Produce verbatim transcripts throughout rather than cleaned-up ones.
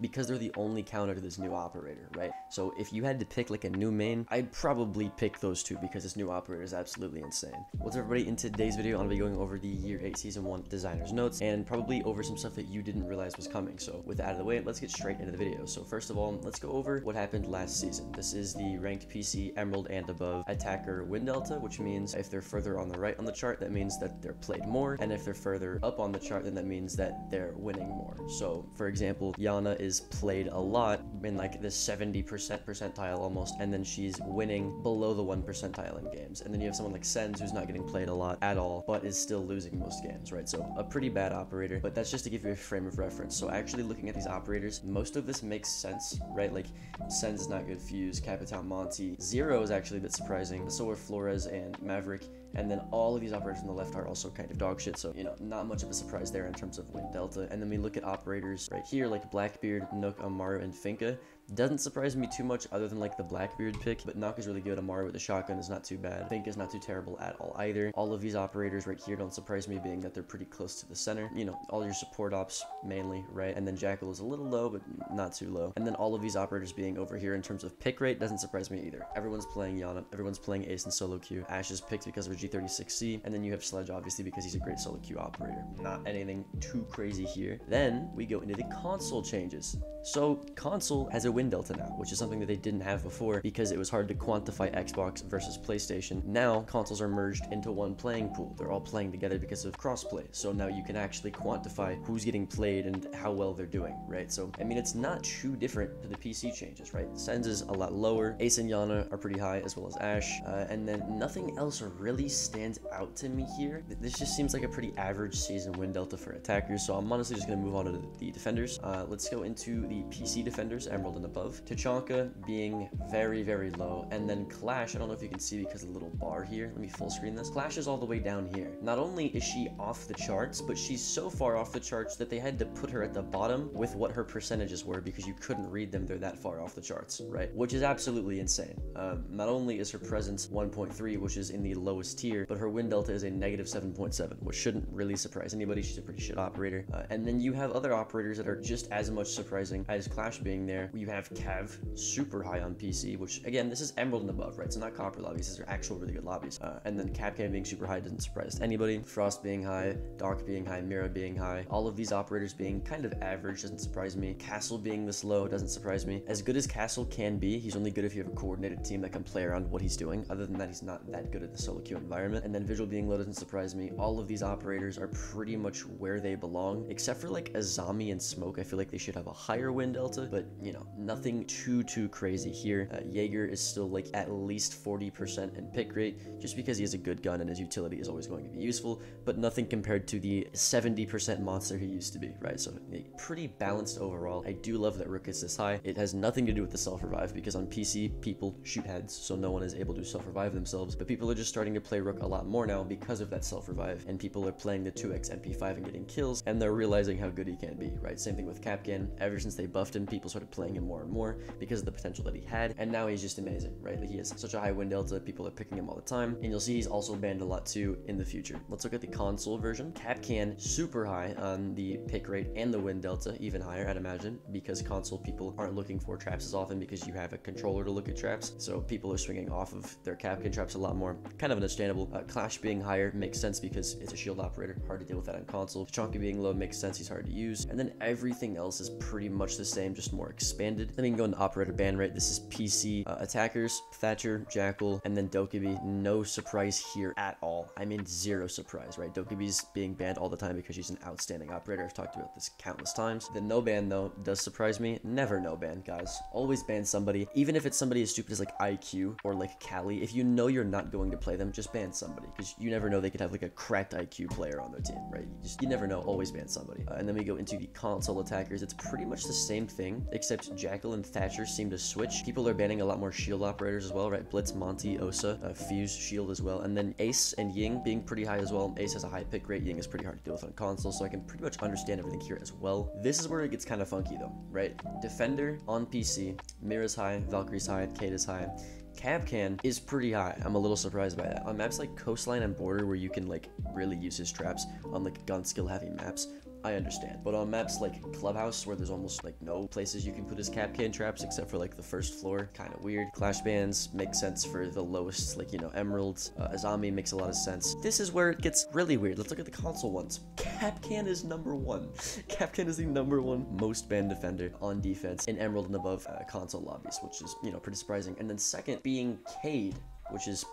because they're the only counter to this new operator, right? So if you had to pick like a new main, I'd probably pick those two because this new operator is absolutely insane. What's up, everybody? In today's video, I'm gonna be going over the year eight season one designer's notes and probably over some stuff that you didn't realize was coming. So with that out of the way, let's get straight into the video. So first of all, let's go over what happened last season. This is the ranked P C Emerald and above attacker win delta, which means if they're further on the right on the chart, that means that they're played more, and if they're further up on the chart, then that means that they're winning more. So for example, Yana is played a lot in like the seventy percent percentile almost, and then she's winning below the one percentile in games. And then you have someone like Sens who's not getting played a lot at all, but is still losing most games, right? So a pretty bad operator, but that's just to give you a frame of reference. So actually looking at these operators, most of this makes sense, right? Like Sens is not good, Fuse, Capitan, Monty, Zero is actually a bit surprising, so are Flores and Maverick, and then all of these operators on the left are also kind of dog shit. So, you know, not much of a surprise there in terms of win delta. And then we look at operators right here like Blackbeard, Nook, Amaru, and Finca. Doesn't surprise me too much other than like the Blackbeard pick, but Nook is really good. Amaru with the shotgun is not too bad. Finca is not too terrible at all either. All of these operators right here don't surprise me, being that they're pretty close to the center. You know, all your support ops mainly, right? And then Jackal is a little low, but not too low. And then all of these operators being over here in terms of pick rate doesn't surprise me either. Everyone's playing Yana, everyone's playing Ace and solo queue. Ash is picked because of her G thirty-six C, and then you have Sledge obviously because he's a great solo queue operator. Not anything too crazy here. Then we go into the console changes. So console has a win delta now, which is something that they didn't have before because it was hard to quantify Xbox versus PlayStation. Now consoles are merged into one playing pool. They're all playing together because of crossplay. So now you can actually quantify who's getting played and how well they're doing, right? So I mean, it's not too different to the P C changes, right? Sens is a lot lower. Ace and Yana are pretty high, as well as Ash. Uh, and then nothing else really stands out to me here. This just seems like a pretty average season win delta for attackers. So I'm honestly just gonna move on to the defenders. Uh, let's go into the P C defenders, Emerald and above. Tachanka being very, very low. And then Clash, I don't know if you can see because of the little bar here. Let me full screen this. Clash is all the way down here. Not only is she off the charts, but she's so far off the charts that they had to put her at the bottom with what her percentages were because you couldn't read them. They're that far off the charts, right? Which is absolutely insane. Um, not only is her presence one point three, which is in the lowest tier, but her win delta is a negative seven point seven, which shouldn't really surprise anybody. She's a pretty shit operator. Uh, and then you have other operators that are just as much surprising as Clash being there. You have Cav, super high on P C, which again, this is Emerald and above, right? So not copper lobbies, these are actual really good lobbies. Uh, and then Kapkan being super high doesn't surprise anybody. Frost being high, Dark being high, Mira being high. All of these operators being kind of average doesn't surprise me. Castle being this low doesn't surprise me. As good as Castle can be, he's only good if you have a coordinated team that can play around what he's doing. Other than that, he's not that good at the solo queue environment. And then Visual being low doesn't surprise me. All of these operators are pretty much where they belong, except for like Azami and Smoke. I feel like they should have a higher win delta, but you know, nothing too too crazy here. Uh, Jaeger is still like at least forty percent in pick rate just because he has a good gun and his utility is always going to be useful, but nothing compared to the seventy percent monster he used to be, right? So like, pretty balanced overall. I do love that Rook is this high. It has nothing to do with the self-revive because on P C people shoot heads, so no one is able to self-revive themselves, but people are just starting to play Rook a lot more now because of that self-revive, and people are playing the two X M P five and getting kills, and they're realizing how good he can be, right? Same thing with Kapkan. Ever since they buffed him, people started playing him more and more because of the potential that he had, and now he's just amazing, right? Like, he has such a high win delta, people are picking him all the time, and you'll see he's also banned a lot too in the future. Let's look at the console version. Kapkan super high on the pick rate and the win delta, even higher I'd imagine, because console people aren't looking for traps as often because you have a controller to look at traps, so people are swinging off of their Kapkan traps a lot more. Kind of understandable. Uh, Clash being higher makes sense because it's a shield operator, hard to deal with that on console. Tachanka being low makes sense, he's hard to use, and then everything else is pretty much the same, just more expanded. Then we can go into operator ban rate. This is P C uh, attackers, Thatcher, Jackal, and then Dokkaebi. No surprise here at all. I mean, zero surprise, right? Dokkaebi's being banned all the time because she's an outstanding operator. I've talked about this countless times. The no ban though does surprise me. Never no ban, guys. Always ban somebody, even if it's somebody as stupid as like I Q or like Cali. If you know you're not going to play them, just ban somebody because you never know, they could have like a cracked I Q player on their team, right? You just, you never know. Always ban somebody. Uh, and then we go into the console attackers. It's pretty much the same thing, except Jackal and Thatcher seem to switch. People are banning a lot more shield operators as well, right? Blitz, Monty, Osa, uh, Fuse, shield as well, and then Ace and Ying being pretty high as well. Ace has a high pick rate. Ying is pretty hard to deal with on console, so I can pretty much understand everything here as well. This is where it gets kind of funky though, right? Defender on P C, Mira's high, Valkyrie's high, Cade is high. Kapkan is pretty high. I'm a little surprised by that. On maps like Coastline and Border, where you can like really use his traps on like gun skill heavy maps, I understand. But on maps like Clubhouse, where there's almost like no places you can put his Kapkan traps except for like the first floor, kind of weird. Clash bans make sense for the lowest, like, you know, emeralds. Uh, Azami makes a lot of sense. This is where it gets really weird. Let's look at the console ones. Kapkan is number one. Kapkan is the number one most banned defender on defense in emerald and above uh, console lobbies, which is, you know, pretty surprising. And then second being Cade, which is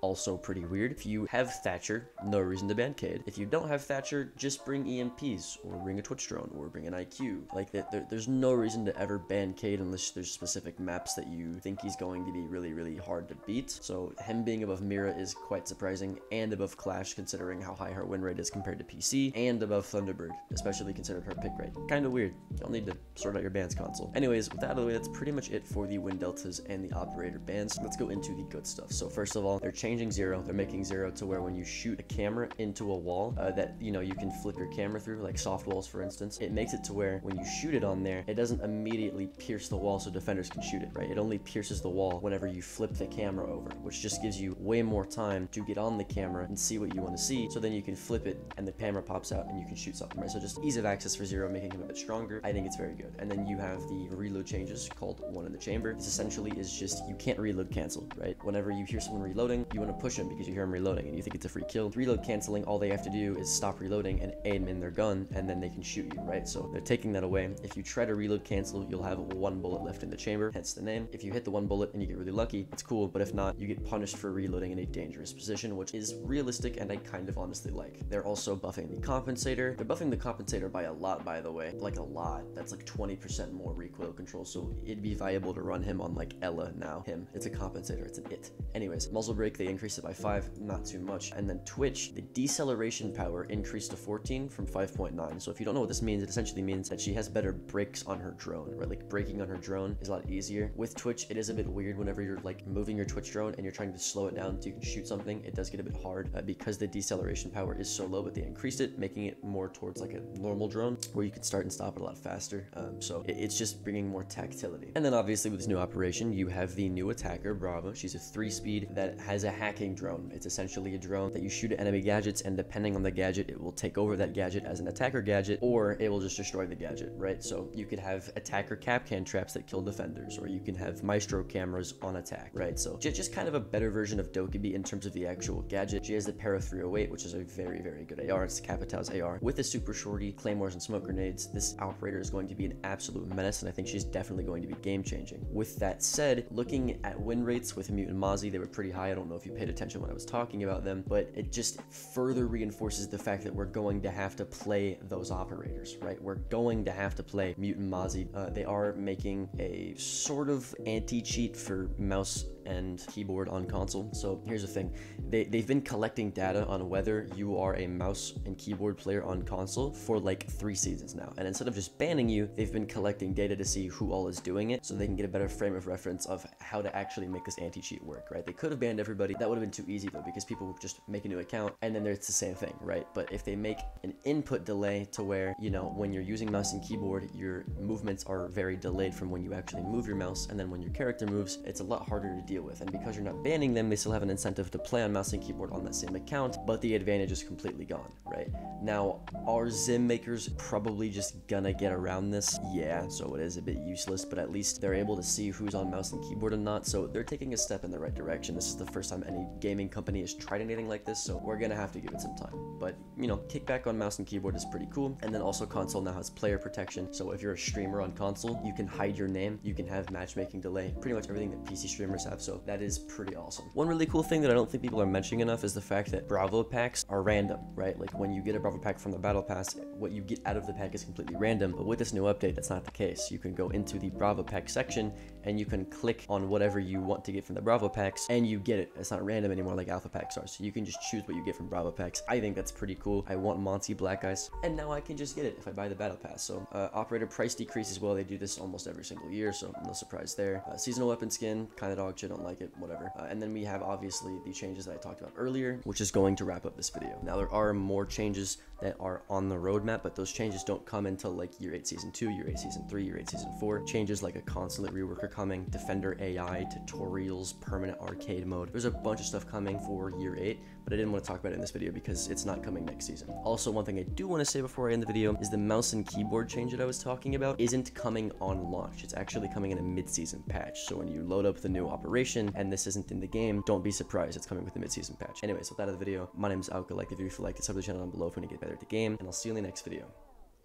also pretty weird. If you have Thatcher, no reason to ban Cade. If you don't have Thatcher, just bring E M Ps, or bring a Twitch drone, or bring an I Q. Like, there, there's no reason to ever ban Cade unless there's specific maps that you think he's going to be really, really hard to beat. So him being above Mira is quite surprising, and above Clash, considering how high her win rate is compared to P C, and above Thunderbird, especially considering her pick rate. Kind of weird. You'll need to sort out your bans console. Anyways, with that out of the way, that's pretty much it for the win deltas and the operator bans. Let's go into the good stuff. So first of all, they're changing Zero. They're making Zero to where when you shoot a camera into a wall uh, that, you know, you can flip your camera through, like soft walls for instance, it makes it to where when you shoot it on there, it doesn't immediately pierce the wall so defenders can shoot it, right? It only pierces the wall whenever you flip the camera over, which just gives you way more time to get on the camera and see what you want to see, so then you can flip it and the camera pops out and you can shoot something, right? So just ease of access for Zero, making him a bit stronger. I think it's very good. And then you have the reload changes called One in the Chamber. This essentially is just, you can't reload cancel, right? Whenever you hear someone reloading, you want to push him because you hear him reloading and you think it's a free kill. With reload canceling, all they have to do is stop reloading and aim in their gun, and then they can shoot you, right? So they're taking that away. If you try to reload cancel, you'll have one bullet left in the chamber, hence the name. If you hit the one bullet and you get really lucky, it's cool, but if not, you get punished for reloading in a dangerous position, which is realistic and I kind of honestly like. They're also buffing the compensator. They're buffing the compensator by a lot, by the way. Like a lot. That's like twenty percent more recoil control, so it'd be viable to run him on like Ella now. Him. It's a compensator. It's an it. Anyways, muzzle break, they increased it by five, not too much. And then Twitch, the deceleration power increased to fourteen from five point nine. So if you don't know what this means, it essentially means that she has better brakes on her drone, right? Like braking on her drone is a lot easier. With Twitch, it is a bit weird whenever you're like moving your Twitch drone and you're trying to slow it down so you can shoot something. It does get a bit hard uh, because the deceleration power is so low, but they increased it, making it more towards like a normal drone where you can start and stop it a lot faster. Um, so it, it's just bringing more tactility. And then obviously with this new operation, you have the new attacker, Bravo. She's a three speed that has a hacking drone. It's essentially a drone that you shoot at enemy gadgets, and depending on the gadget, it will take over that gadget as an attacker gadget, or it will just destroy the gadget, right? So you could have attacker Kapkan traps that kill defenders, or you can have maestro cameras on attack, right? So just kind of a better version of Dokkaebi in terms of the actual gadget. She has the Para three oh eight, which is a very, very good A R. It's Capitau's A R with a super shorty, claymores, and smoke grenades. This operator is going to be an absolute menace, and I think she's definitely going to be game-changing. With that said, looking at win rates with Mute and Mozzie, they were pretty high. I don't know if you paid attention when I was talking about them, but it just further reinforces the fact that we're going to have to play those operators, right? We're going to have to play Mute and Mozzie. Uh, they are making a sort of anti-cheat for mouse and keyboard on console. So here's the thing. They, they've been collecting data on whether you are a mouse and keyboard player on console for like three seasons now. And instead of just banning you, they've been collecting data to see who all is doing it so they can get a better frame of reference of how to actually make this anti-cheat work, right? They could have banned everybody. That would have been too easy though, because people just make a new account and then it's the same thing, right? But if they make an input delay to where, you know, when you're using mouse and keyboard, your movements are very delayed from when you actually move your mouse, and then when your character moves, it's a lot harder to deal with. And because you're not banning them, they still have an incentive to play on mouse and keyboard on that same account, but the advantage is completely gone, right? Now, are Zim makers probably just gonna get around this? Yeah, so it is a bit useless, but at least they're able to see who's on mouse and keyboard and not, so they're taking a step in the right direction. This is the first time any gaming company has tried anything like this, so we're gonna have to give it some time. But, you know, kickback on mouse and keyboard is pretty cool. And then also console now has player protection, so if you're a streamer on console, you can hide your name, you can have matchmaking delay, pretty much everything that P C streamers have, so that is pretty awesome. One really cool thing that I don't think people are mentioning enough is the fact that Bravo packs are random, right? Like, when you get a Bravo pack from the Battle Pass, what you get out of the pack is completely random, but with this new update, that's not the case. You can go into the Bravo pack section, and you can click on whatever you want to get from the Bravo packs, and you get it. It's not random anymore like Alpha packs are, so you can just choose what you get from Bravo packs. I think that's pretty cool. I want Monty Black Ice, and now I can just get it if I buy the Battle Pass. So, uh, operator price decrease as well. They do this almost every single year, so no surprise there. Uh, seasonal weapon skin, kind of dog shit don't like it, whatever. Uh, and then we have obviously the changes that I talked about earlier, which is going to wrap up this video. Now there are more changes that are on the roadmap, but those changes don't come until like year eight season two, year eight season three, year eight season four. Changes like a consulate reworker coming, defender A I, tutorials, permanent arcade mode. There's a bunch of stuff coming for year eight, but I didn't want to talk about it in this video because it's not coming next season. Also, one thing I do want to say before I end the video is the mouse and keyboard change that I was talking about isn't coming on launch. It's actually coming in a mid-season patch. So when you load up the new operation and this isn't in the game, don't be surprised, it's coming with the mid-season patch. Anyways, with that of the video, my name is Alka. Like the video if you liked it, sub to the channel down below if you want to get better at the game, and I'll see you in the next video.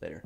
Later.